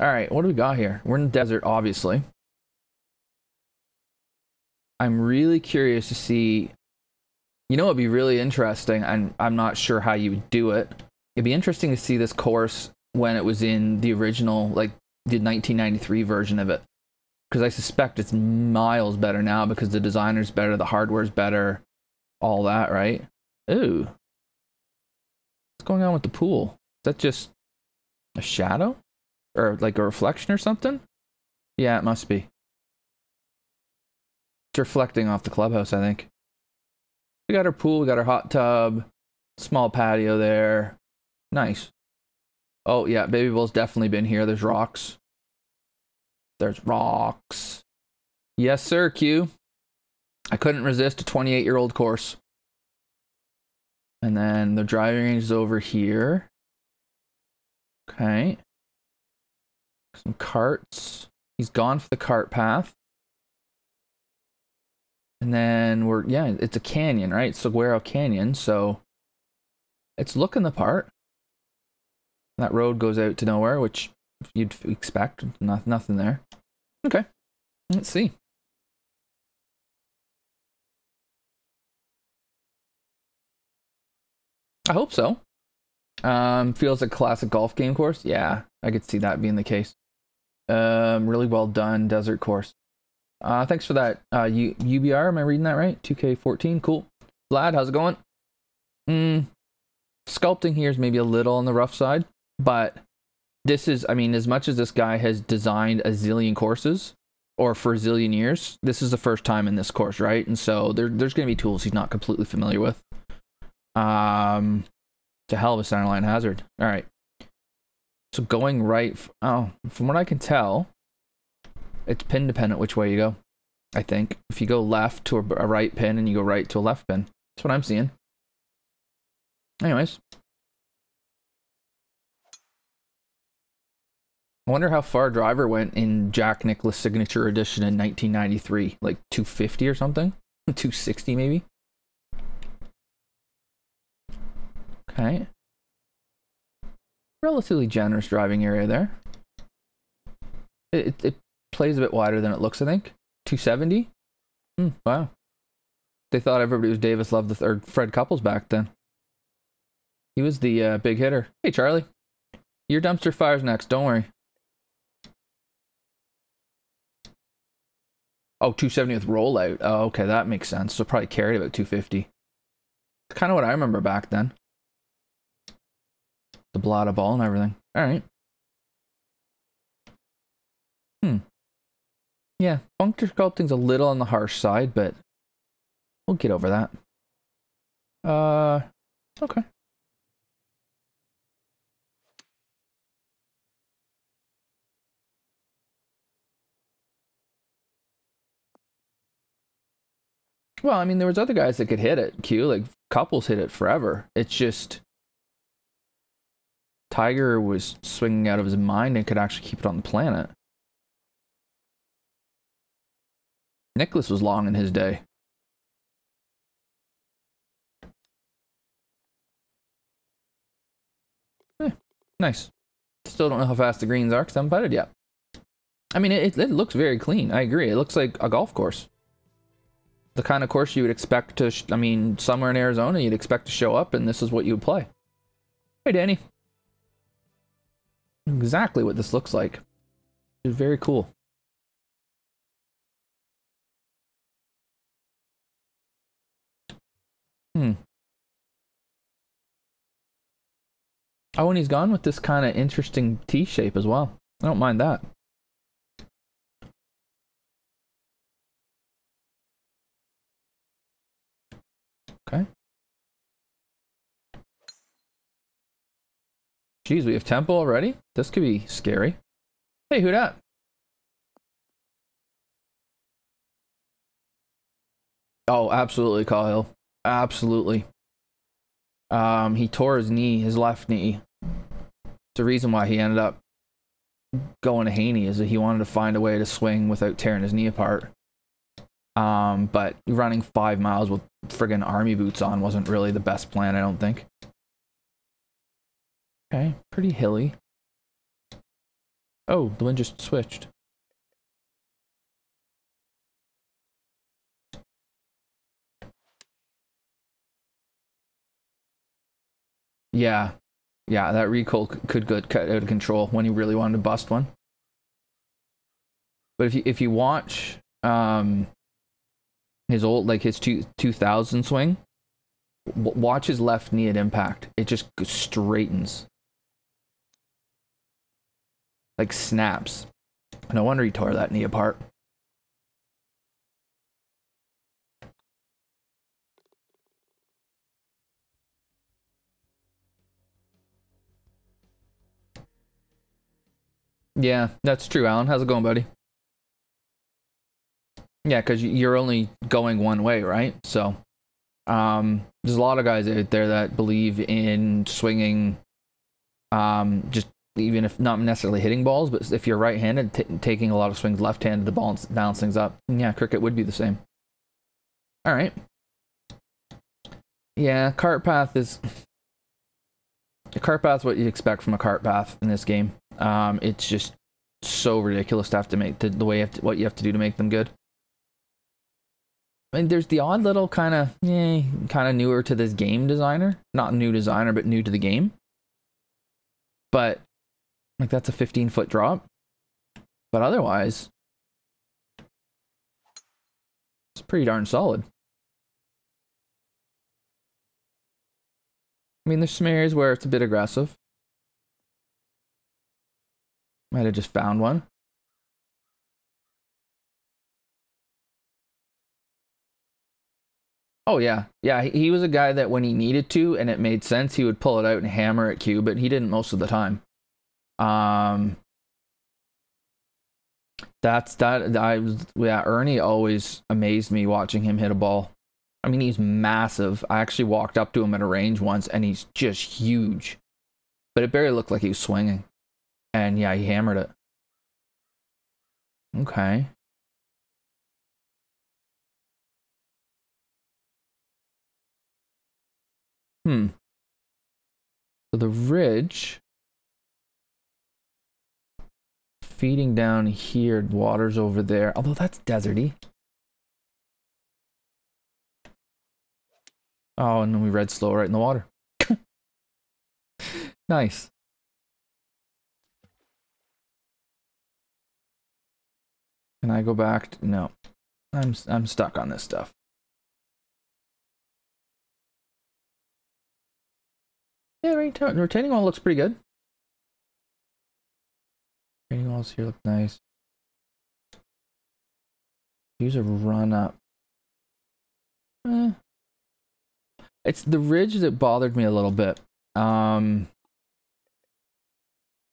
Alright, what do we got here? We're in the desert, obviously. I'm really curious to see... You know, it'd be really interesting, and I'm not sure how you would do it. It'd be interesting to see this course when it was in the original, like, the 1993 version of it. Because I suspect it's miles better now because the designer's better, the hardware's better, all that, right? Ooh. What's going on with the pool? Is that just a shadow? Or like a reflection or something? Yeah, it must be. It's reflecting off the clubhouse, I think. We got our pool, we got our hot tub, small patio there. Nice. Oh yeah, Baby Bull's definitely been here. There's rocks. There's rocks. Yes, sir, Q. I couldn't resist a 28-year-old course. And then the driving range is over here. Okay. Some carts. He's gone for the cart path. And then we're, yeah, it's a canyon, right? Saguaro Canyon, so it's looking the part. That road goes out to nowhere, which you'd expect. Nothing there. Okay. Let's see. I hope so. Feels like a classic golf game course. Yeah, I could see that being the case. Really well done desert course. Thanks for that. UBR, am I reading that right? 2K14, cool. Vlad, how's it going? Sculpting here is maybe a little on the rough side, but this is, I mean, as much as this guy has designed a zillion courses, or for a zillion years, this is the first time in this course, right? And so there's going to be tools he's not completely familiar with. It's a hell of a centerline hazard. All right. So going right, oh, from what I can tell, it's pin dependent which way you go, I think. If you go left to a right pin and you go right to a left pin, that's what I'm seeing. Anyways. I wonder how far driver went in Jack Nicklaus Signature Edition in 1993. Like 250 or something? 260 maybe? Okay. Relatively generous driving area there. It plays a bit wider than it looks, I think. 270? Wow. They thought everybody was Davis Love the Third, Fred Couples back then. He was the big hitter. Hey, Charlie. Your dumpster fire's next, don't worry. Oh, 270 with rollout. Oh, okay, that makes sense. So probably carried about 250. That's kind of what I remember back then. The blotta ball and everything. All right. Yeah, puncture sculpting's a little on the harsh side, but we'll get over that. Okay. Well, I mean, there was other guys that could hit it, Q. Like, Couples hit it forever. It's just... Tiger was swinging out of his mind and could actually keep it on the planet. Nicklaus was long in his day. Nice. Still don't know how fast the greens are because I haven't putted yet. I mean, it looks very clean. I agree. It looks like a golf course. The kind of course you would expect to, I mean, somewhere in Arizona, you'd expect to show up, and this is what you would play. Hey, Danny. Exactly what this looks like. It's very cool. Oh, and he's gone with this kind of interesting T shape as well. I don't mind that. Okay. Jeez, we have tempo already? This could be scary. Hey, who dat? Oh, absolutely, Cahill. Absolutely. He tore his knee, his left knee. It's the reason why he ended up going to Haney, is that he wanted to find a way to swing without tearing his knee apart. But running 5 miles with friggin' army boots on wasn't really the best plan, I don't think. Okay, pretty hilly. Oh, the wind just switched. Yeah, that recoil could get cut out of control when you really wanted to bust one. But if you watch his old, like his 2000 swing, watch his left knee at impact. It just straightens, like snaps. No wonder he tore that knee apart. Yeah, that's true, Alan. How's it going, buddy? Yeah, because you're only going one way, right? So there's a lot of guys out there that believe in swinging, just even if not necessarily hitting balls, but if you're right-handed, taking a lot of swings left-handed to balance things up. And yeah, cricket would be the same. All right. Yeah, cart path is... A cart path's what you'd expect from a cart path in this game. It's just so ridiculous to have to make the way you have to, what you have to do to make them good. I mean, there's the odd little kind of newer to this game designer, not new designer, but new to the game. But like that's a 15-foot drop. But otherwise, it's pretty darn solid. I mean, there's some areas where it's a bit aggressive. Might have just found one. Oh, yeah. Yeah, he was a guy that when he needed to and it made sense, he would pull it out and hammer at Q, but he didn't most of the time. Ernie always amazed me watching him hit a ball. I mean, he's massive. I actually walked up to him at a range once, and he's just huge. But it barely looked like he was swinging. And yeah, he hammered it. Okay. So the ridge feeding down here, water's over there, although that's deserty. Oh, and then we read slow right in the water. Nice. Can I go back? No, I'm stuck on this stuff. Yeah, retaining wall looks pretty good. Retaining walls here look nice. Use a run up. It's the ridge that bothered me a little bit.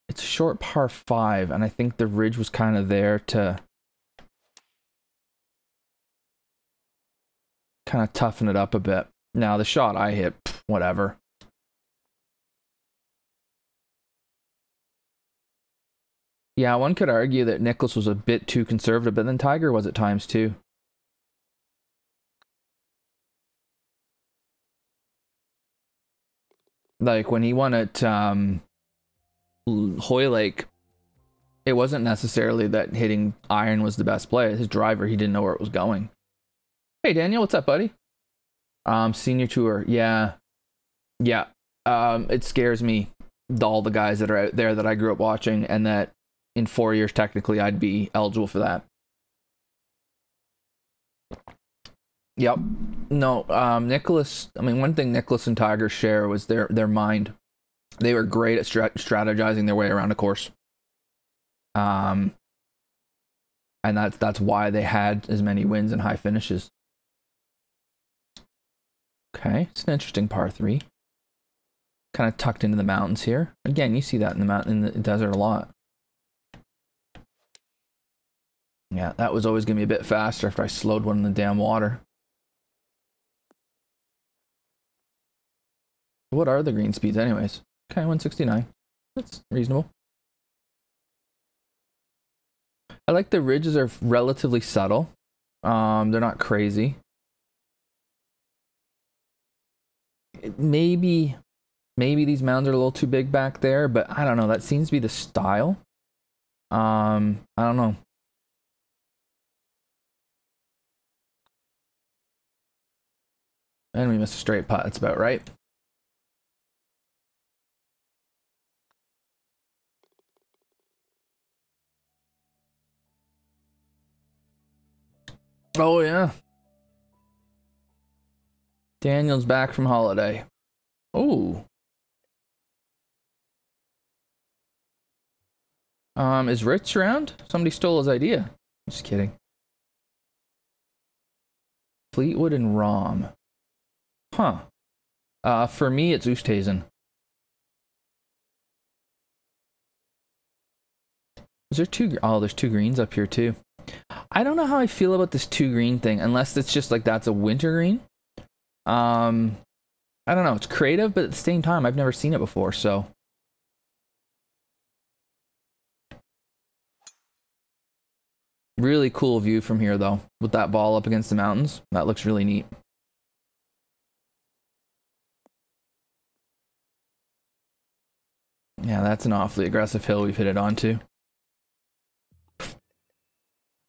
It's a short par 5, and I think the ridge was kind of there to kind of toughen it up a bit. Now, the shot I hit, whatever. Yeah, one could argue that Nicklaus was a bit too conservative, but then Tiger was at times too. Like when he won at Hoylake, it wasn't necessarily that hitting iron was the best play. His driver, he didn't know where it was going. Hey Daniel, what's up, buddy? Senior tour, yeah. Yeah, it scares me, all the guys that are out there that I grew up watching and that in 4 years, technically, I'd be eligible for that. Yep. No, Nicklaus, I mean, one thing Nicklaus and Tiger share was their mind. They were great at strategizing their way around a course. And that's why they had as many wins and high finishes. Okay, it's an interesting par 3. Kind of tucked into the mountains here. Again, you see that in the mountain, in the desert a lot. Yeah, that was always going to be a bit faster after I slowed one in the damn water. What are the green speeds anyways? Okay, 169. That's reasonable. I like the ridges are relatively subtle. They're not crazy. Maybe these mounds are a little too big back there, but I don't know. That seems to be the style. I don't know. And we missed a straight putt. That's about right. Oh, yeah. Daniel's back from holiday. Oh. Is Rich around? Somebody stole his idea. Just kidding. Fleetwood and Rom. Huh. For me, it's Oosthuizen. Is there two? Oh, there's two greens up here, too. I don't know how I feel about this two green thing, unless it's just like that's a winter green. I don't know. It's creative, but at the same time, I've never seen it before, so. Really cool view from here, though, with that ball up against the mountains. That looks really neat. Yeah, that's an awfully aggressive hill we've hit it onto.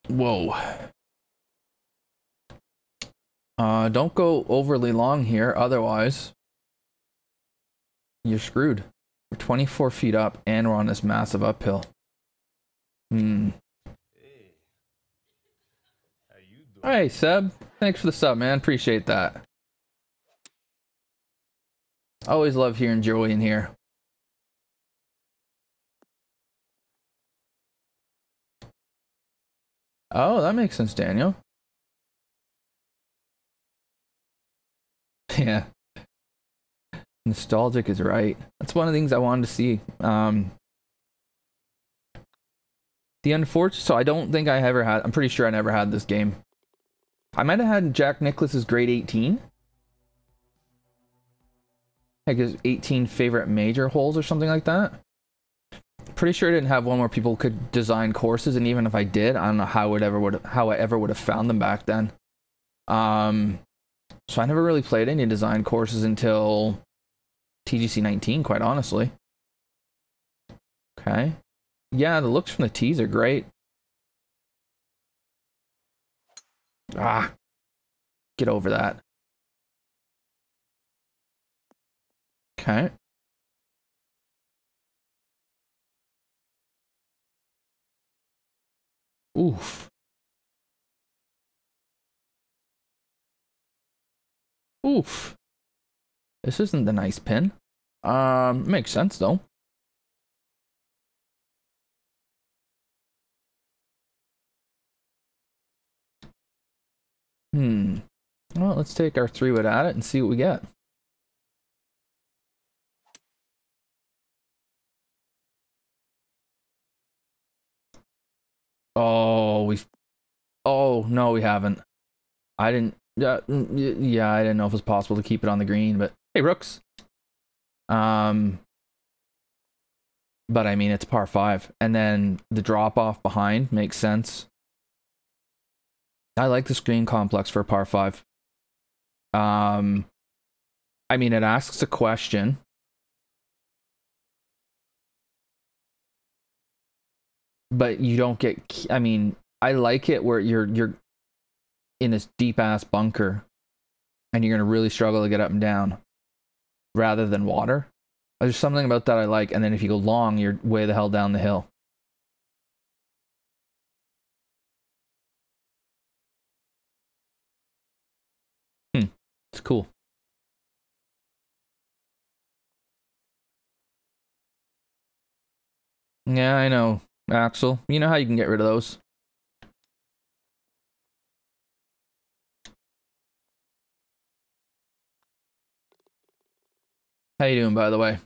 Whoa. Don't go overly long here, otherwise you're screwed. We're 24 feet up and we're on this massive uphill. Hmm. Hey. How you doing? Hey, Seb. Thanks for the sub, man. Appreciate that. Always love hearing Joey in here. Oh, that makes sense, Daniel. Yeah. Nostalgic is right. That's one of the things I wanted to see. The unfortunate... So I don't think I ever had... I'm pretty sure I never had this game. I might have had Jack Nicklaus's grade 18. Like his 18 favorite major holes or something like that. Pretty sure I didn't have one where people could design courses, and even if I did, I don't know how it ever would have found them back then. So I never really played any design courses until TGC 19, quite honestly. Okay. Yeah, the looks from the tees are great. Ah. Get over that. Okay. Oof. Oof. This isn't the nice pin. Makes sense though. Well, let's take our three-wood at it and see what we get. Oh, oh, no, we haven't. I didn't... Yeah, I didn't know if it was possible to keep it on the green, but... Hey, Rooks! But, I mean, it's par 5. And then the drop-off behind makes sense. I like this green complex for par 5. I mean, it asks a question... But you don't get, I mean, I like it where you're in this deep ass bunker and you're going to really struggle to get up and down rather than water. There's something about that I like. And then if you go long, you're way the hell down the hill. It's cool. Yeah, I know. Axel, you know how you can get rid of those. How you doing, by the way?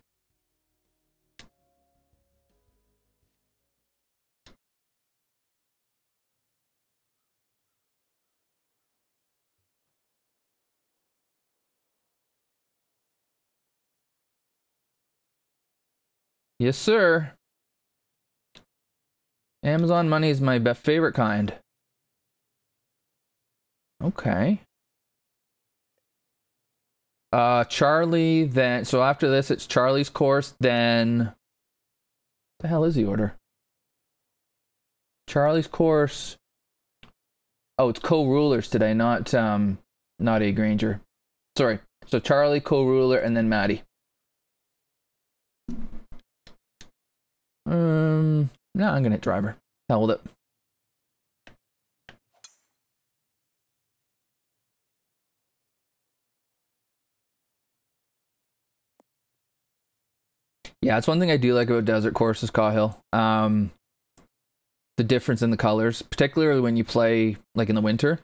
Yes, sir. Amazon money is my favorite kind. Okay. Charlie, then... So after this, it's Charlie's course, then... What the hell is the order? Charlie's course. Oh, it's co-rulers today, not A. Granger. Sorry. So Charlie, co-ruler, and then Maddie. No, I'm gonna hit driver. Hell with it. Yeah, it's one thing I do like about desert courses, Cahill. The difference in the colors, particularly when you play like in the winter,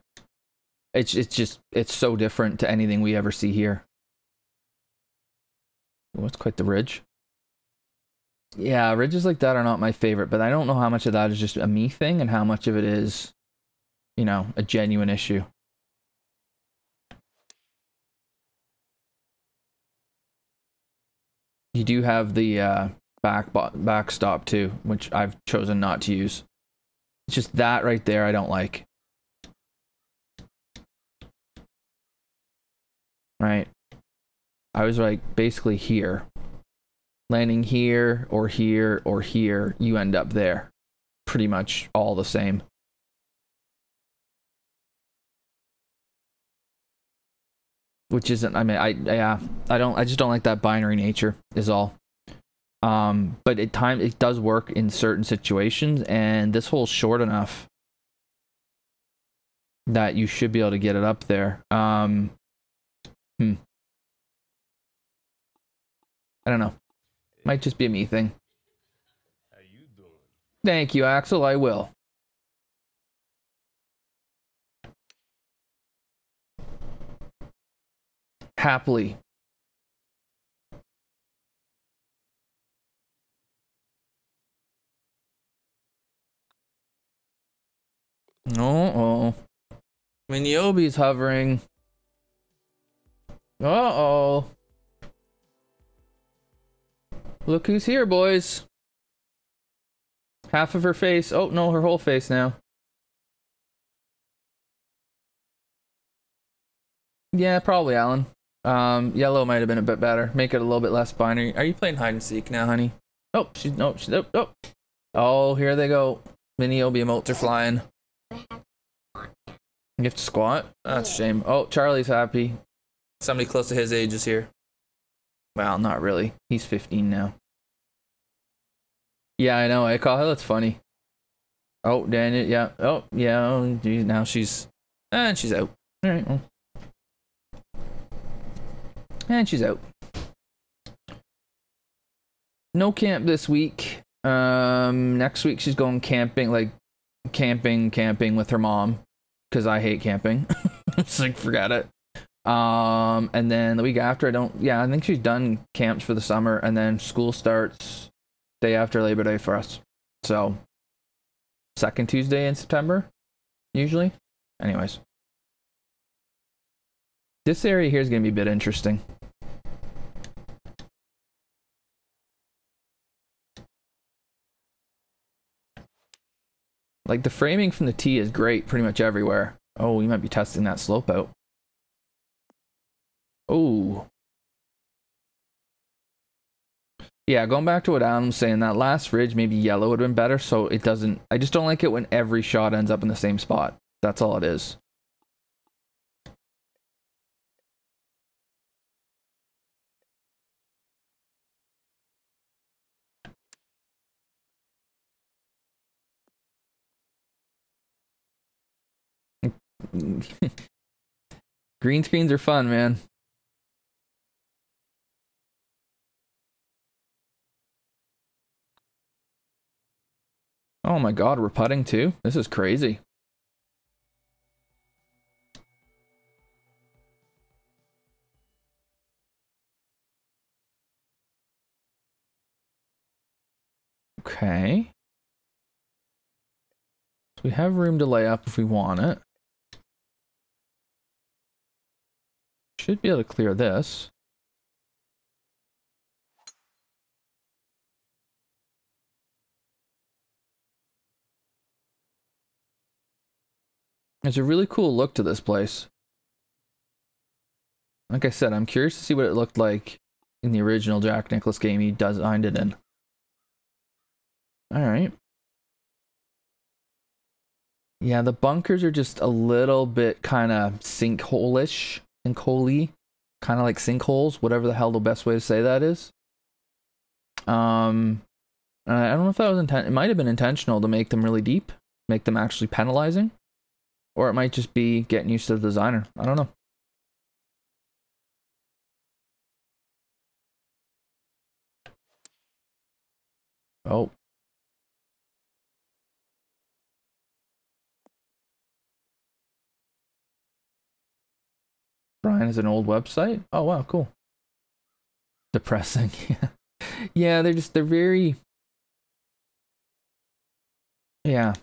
it's so different to anything we ever see here. Oh, it's quite the ridge. Yeah, ridges like that are not my favorite, but I don't know how much of that is just a me thing and how much of it is, you know, a genuine issue. You do have the backstop too, which I've chosen not to use. It's just that right there I don't like. Right? I was like basically here. Landing here or here or here, you end up there. Pretty much all the same. Which isn't, I mean, I just don't like that binary nature is all. But at times it does work in certain situations, and this hole's short enough that you should be able to get it up there. I don't know. Might just be a me thing. How you doing? Thank you, Axel. I will. Happily. Uh-oh. Miniobi's hovering. Uh-oh. Look who's here, boys. Half of her face. Oh, no, her whole face now. Yeah, probably, Alan. Yellow might have been a bit better. Make it a little bit less binary. Are you playing hide and seek now, honey? Oh, she's no, she's oh, oh. Oh, here they go. Mini Obi emotes are flying. You have to squat? That's a shame. Oh, Charlie's happy. Somebody close to his age is here. Well, not really. He's 15 now. Yeah, I know. I call her. That's funny. Oh, Daniel. Yeah. Oh, yeah. Oh, geez, now she's and she's out. All right. Well. And she's out. No camp this week. Next week she's going camping, like camping with her mom, because I hate camping. It's like, forget it. And then the week after, I think she's done camps for the summer, and then school starts day after Labor Day for us. So second Tuesday in September, usually. Anyways. This area here is going to be a bit interesting. Like, the framing from the tee is great pretty much everywhere. Oh, you might be testing that slope out. Oh. Yeah, going back to what Alan was saying, that last ridge, maybe yellow would have been better, so it doesn't... I just don't like it when every shot ends up in the same spot. That's all it is. Green screens are fun, man. Oh my god, we're putting too? This is crazy. Okay. So we have room to lay up if we want it. Should be able to clear this. There's a really cool look to this place. Like I said, I'm curious to see what it looked like in the original Jack Nicklaus game he designed it in. Alright. Yeah, the bunkers are just a little bit kind of sinkhole-ish, sinkhole-y, kind of like sinkholes, whatever the hell the best way to say that is. I don't know if that was intent. It might have been intentional to make them really deep, make them actually penalizing, or it might just be getting used to the designer. I don't know. Oh. Brian is an old website. Oh wow, cool. Depressing. Yeah, they're very. Yeah.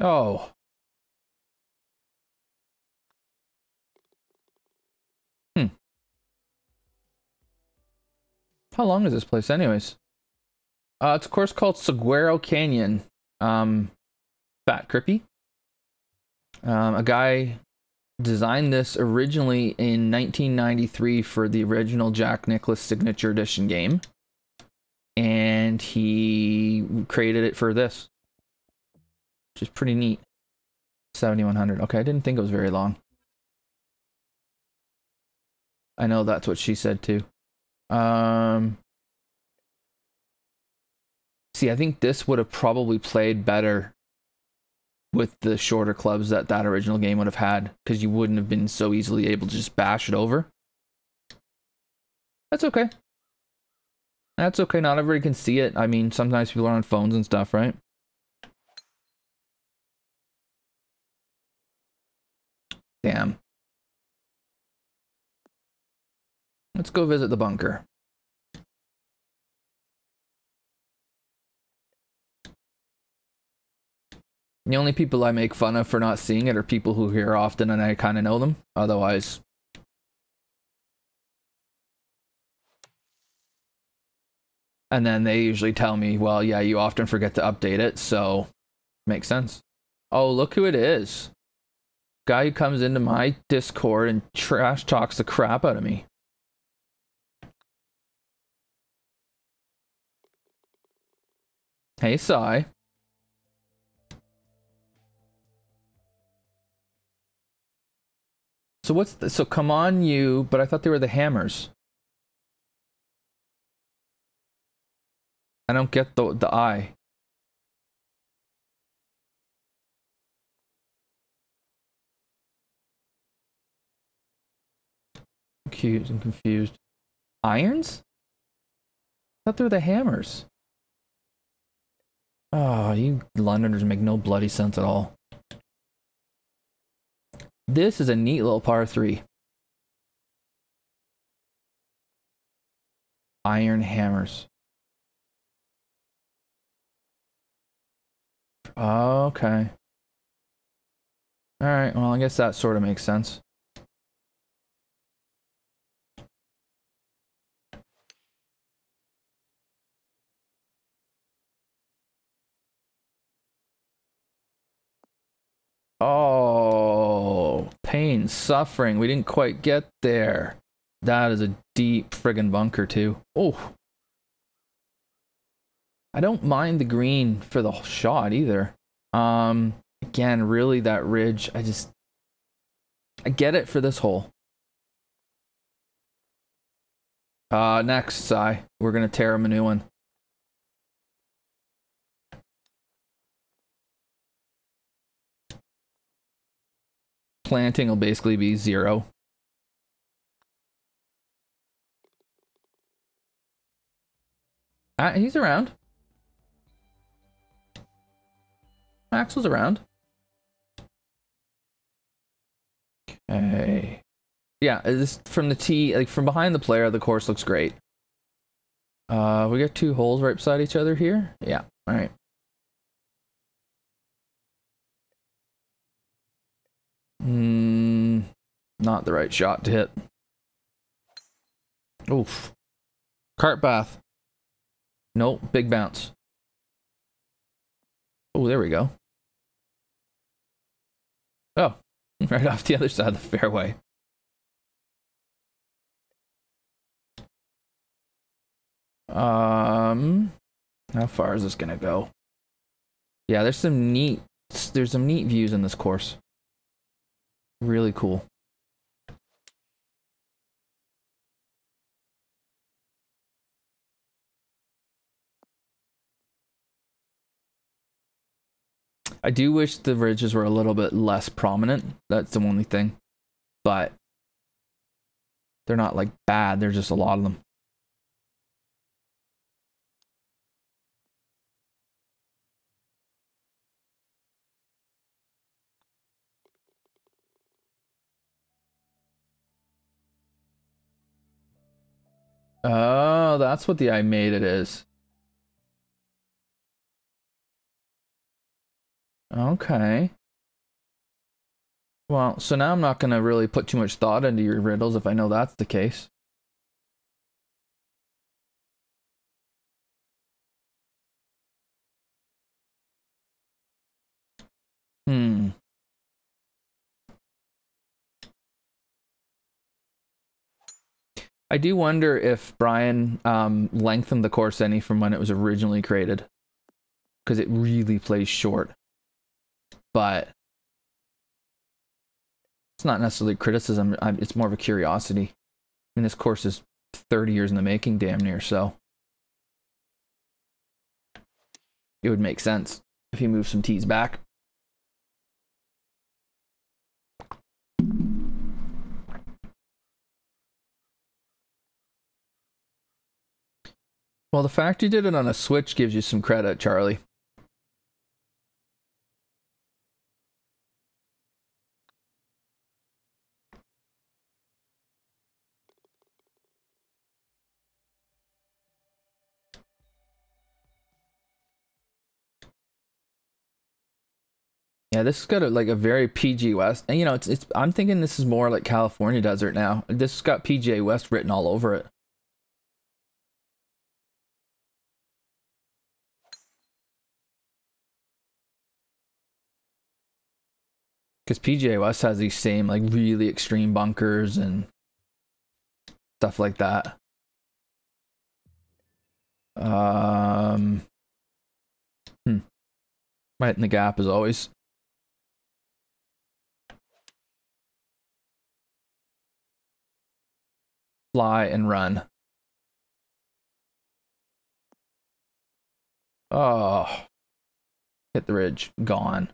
Oh. How long is this place anyways? It's of course called Saguaro Canyon. Fat Crippy. A guy designed this originally in 1993 for the original Jack Nicklaus Signature Edition game. And he created it for this. Which is pretty neat. 7,100. Okay, I didn't think it was very long. I know that's what she said too. See, I think this would have probably played better with the shorter clubs that original game would have had, because you wouldn't have been so easily able to just bash it over. That's okay. That's okay. Not everybody can see it. I mean, sometimes people are on phones and stuff, right? Damn. Let's go visit the bunker. The only people I make fun of for not seeing it are people who hear often and I kind of know them. Otherwise. And then they usually tell me, well, yeah, you often forget to update it, so makes sense. Oh, look who it is. Guy who comes into my Discord and trash talks the crap out of me. Hey, Sai. So what's the, so come on you, but I thought they were the hammers. I don't get the eye. Cute and confused. Irons? I thought they were the hammers. Oh, you Londoners make no bloody sense at all. This is a neat little par 3. Iron hammers. Okay. Alright, well, I guess that sort of makes sense. Oh, pain, suffering. We didn't quite get there. That is a deep friggin' bunker too. Oh. I don't mind the green for the shot either. Again, really that ridge. I get it for this hole. Next, Sai. We're gonna tear him a new one. Planting will basically be 0. He's around. Axel's around. Okay. Yeah, this from the tee, like from behind the player, the course looks great. We got two holes right beside each other here. Yeah. All right. Not the right shot to hit. Oof. Cart path. Nope, big bounce. Oh, there we go. Oh, right off the other side of the fairway. How far is this gonna go? Yeah, there's some neat views in this course. Really cool. I do wish the ridges were a little bit less prominent. That's the only thing. But they're not like bad, there's just a lot of them. Oh, that's what the I made it is. Okay. Well, so now I'm not going to really put too much thought into your riddles if I know that's the case. I do wonder if Brian lengthened the course any from when it was originally created, because it really plays short. But it's not necessarily criticism, it's more of a curiosity. I mean, this course is 30 years in the making, damn near, so it would make sense if he moved some tees back. Well, the fact you did it on a Switch gives you some credit, Charlie. Yeah, this has got like a very PGA West, and you know, I'm thinking this is more like California desert now. This has got PGA West written all over it. Because PGA West has these same, like, really extreme bunkers and stuff like that. Right in the gap, as always. Fly and run. Oh. Hit the ridge. Gone.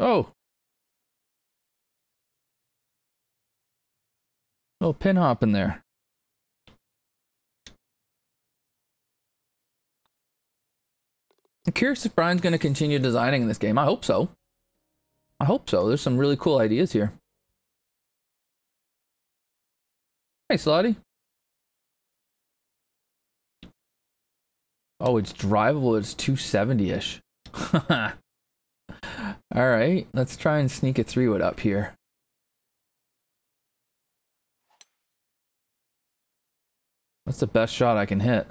Oh! Little pin hop in there. I'm curious if Brian's going to continue designing this game. I hope so. I hope so. There's some really cool ideas here. Hey, Slotty. Oh, it's drivable. It's 270-ish. Haha. Alright, let's try and sneak a 3-wood up here. That's the best shot I can hit.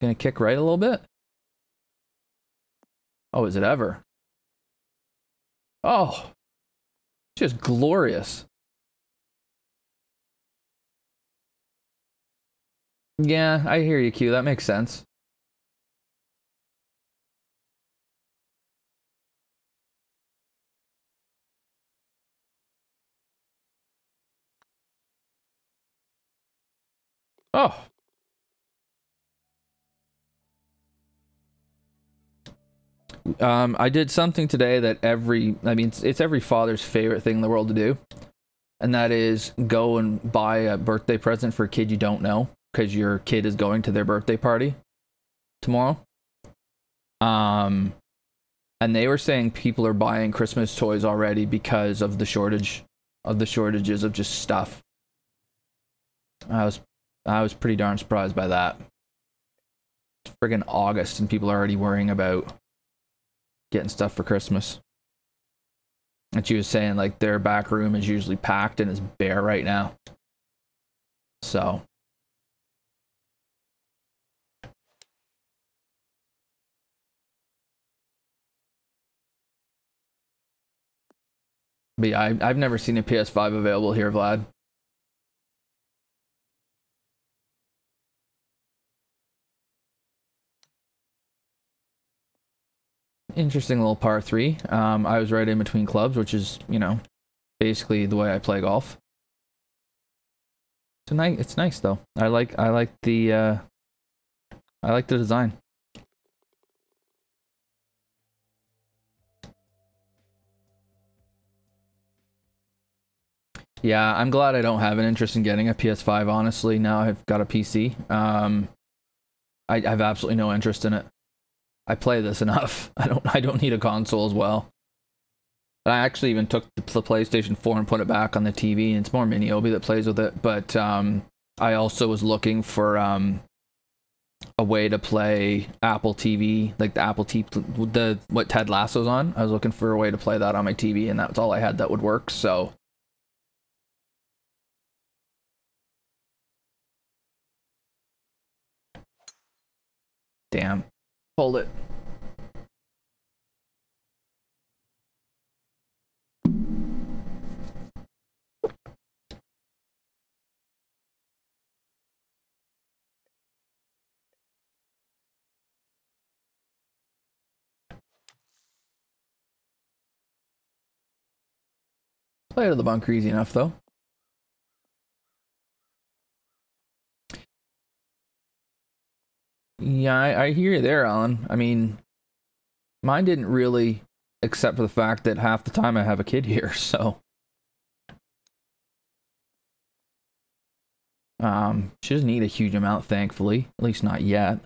Gonna kick right a little bit? Oh, is it ever? Oh! Just glorious. Yeah, I hear you, Q. That makes sense. Oh. I did something today that it's every father's favorite thing in the world to do. And that is go and buy a birthday present for a kid you don't know, because your kid is going to their birthday party tomorrow. And they were saying people are buying Christmas toys already because of the shortages of just stuff. I was pretty darn surprised by that. It's friggin' August and people are already worrying about getting stuff for Christmas. And she was saying, like, their back room is usually packed and it's bare right now. So. But yeah, I've never seen a PS5 available here, Vlad. Interesting little par 3. I was right in between clubs, which is, you know, basically the way I play golf. Tonight, it's nice though. I like the design. Yeah, I'm glad I don't have an interest in getting a PS5, honestly. Now I've got a PC. I have absolutely no interest in it. I play this enough. I don't need a console as well. I actually even took the PlayStation 4 and put it back on the TV, and it's more Mini Obi that plays with it. But I also was looking for a way to play Apple TV, like the Apple TV, what Ted Lasso's on. I was looking for a way to play that on my TV, and that's all I had that would work. So. Damn. Hold it. Play to the bunker easy enough, though. Yeah, I hear you there, Alan. I mean, mine didn't really, except for the fact that half the time I have a kid here, so. She doesn't need a huge amount, thankfully. At least not yet.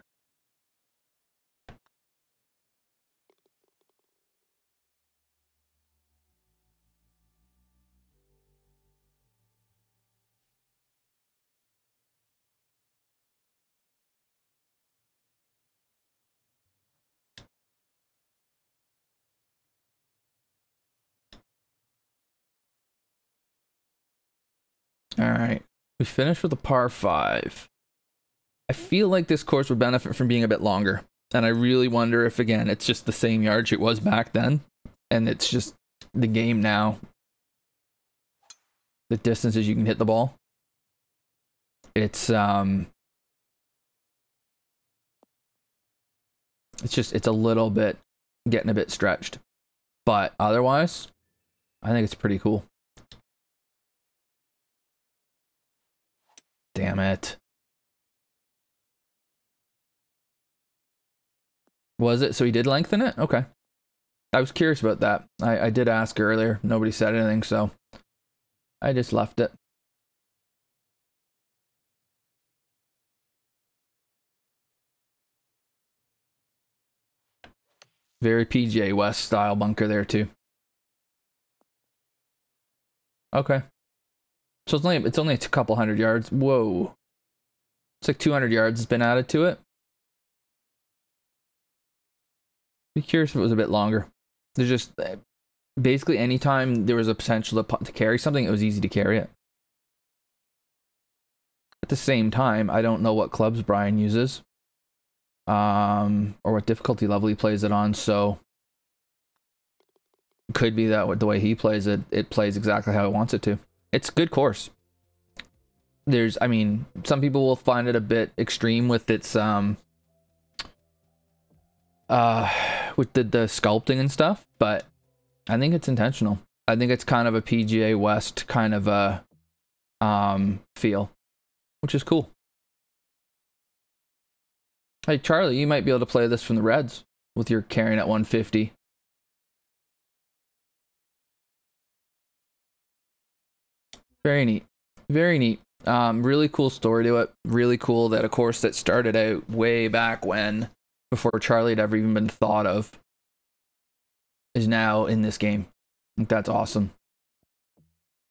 Alright, we finished with a par 5. I feel like this course would benefit from being a bit longer. And I really wonder if, again, it's just the same yardage it was back then. And it's just the game now. The distances you can hit the ball. It's just, it's a little bit, getting a bit stretched. But otherwise, I think it's pretty cool. Damn it. Was it? So he did lengthen it? Okay. I was curious about that. I did ask earlier. Nobody said anything, so I just left it. Very PGA West style bunker there, too. Okay. So it's only a couple hundred yards. Whoa. It's like 200 yards has been added to it. Be curious if it was a bit longer. There's just basically any time there was a potential to carry something, it was easy to carry it. At the same time, I don't know what clubs Brian uses, or what difficulty level he plays it on. So it could be that the way he plays it, it plays exactly how he wants it to. It's a good course. There's, I mean, some people will find it a bit extreme with its, with the sculpting and stuff, but I think it's intentional. I think it's kind of a PGA West kind of a, feel, which is cool. Hey, Charlie, you might be able to play this from the Reds with your carrying at 150. Very neat. Very neat. Really cool story to it. Really cool that a course that started out way back when, before Charlie had ever even been thought of, is now in this game. I think that's awesome.